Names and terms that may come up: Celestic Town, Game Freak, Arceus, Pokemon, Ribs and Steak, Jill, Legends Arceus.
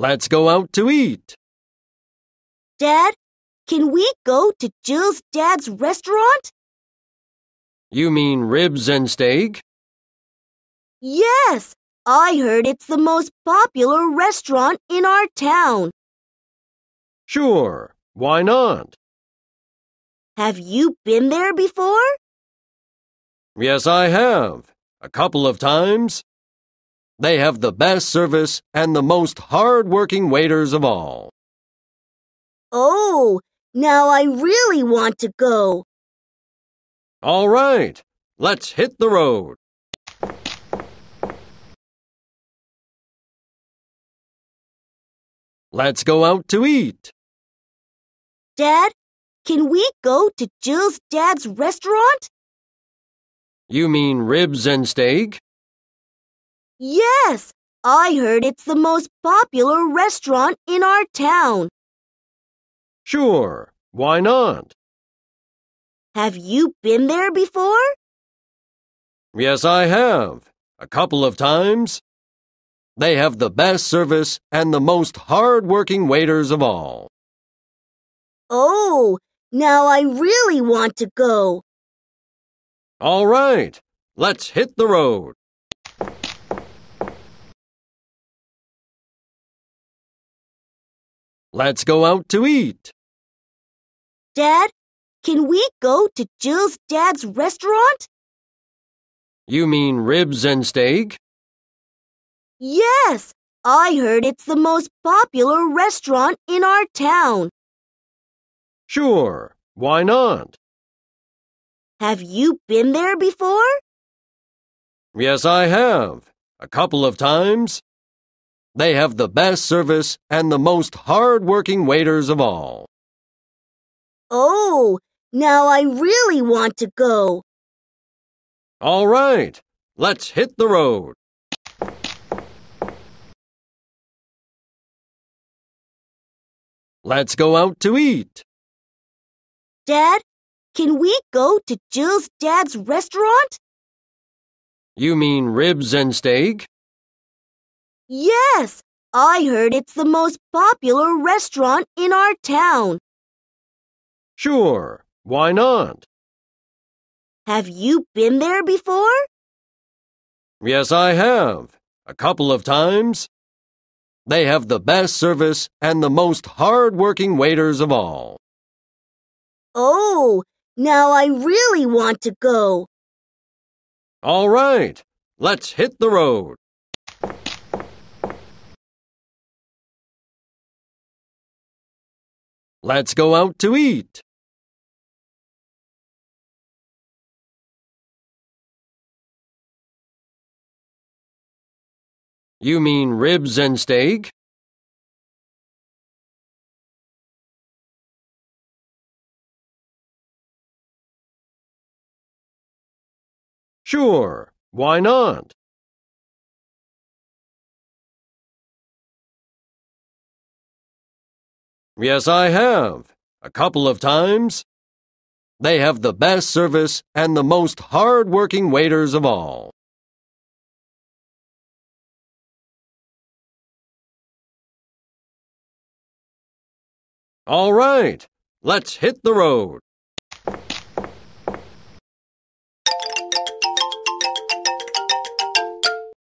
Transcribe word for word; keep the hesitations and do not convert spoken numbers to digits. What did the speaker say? Let's go out to eat. Dad, can we go to Jill's dad's restaurant? You mean Ribs and Steak? Yes, I heard it's the most popular restaurant in our town. Sure, why not? Have you been there before? Yes, I have. A couple of times. They have the best service and the most hard-working waiters of all. Oh, now I really want to go. All right, let's hit the road. Let's go out to eat. Dad, can we go to Jill's dad's restaurant? You mean Ribs and Steak? Yes, I heard it's the most popular restaurant in our town. Sure, why not? Have you been there before? Yes, I have. A couple of times. They have the best service and the most hard-working waiters of all. Oh, now I really want to go. All right, let's hit the road. Let's go out to eat. Dad, can we go to Jill's dad's restaurant? You mean Ribs and Steak? Yes, I heard it's the most popular restaurant in our town. Sure, why not? Have you been there before? Yes, I have. A couple of times. They have the best service and the most hard-working waiters of all. Oh, now I really want to go. All right, let's hit the road. Let's go out to eat. Dad, can we go to Jill's dad's restaurant? You mean Ribs and Steak? Yes, I heard it's the most popular restaurant in our town. Sure, why not? Have you been there before? Yes, I have. A couple of times. They have the best service and the most hard-working waiters of all. Oh, now I really want to go. All right, let's hit the road. Let's go out to eat. You mean Ribs and Steak? Sure, why not? Yes, I have. A couple of times. They have the best service and the most hard-working waiters of all. All right, let's hit the road.